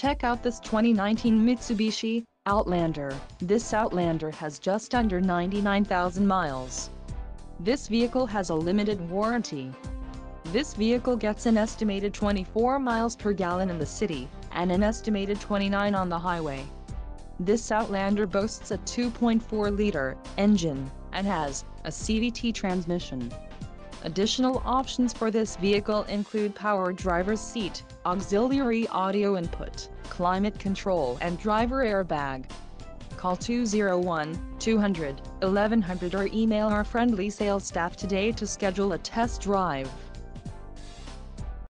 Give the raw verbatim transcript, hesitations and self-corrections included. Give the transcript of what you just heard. Check out this twenty nineteen Mitsubishi Outlander. This Outlander has just under ninety-nine thousand miles. This vehicle has a limited warranty. This vehicle gets an estimated twenty-four miles per gallon in the city, and an estimated twenty-nine on the highway. This Outlander boasts a two point four liter engine, and has a C V T transmission. Additional options for this vehicle include power driver's seat, auxiliary audio input, climate control and driver airbag. Call two oh one, two hundred, eleven hundred or email our friendly sales staff today to schedule a test drive.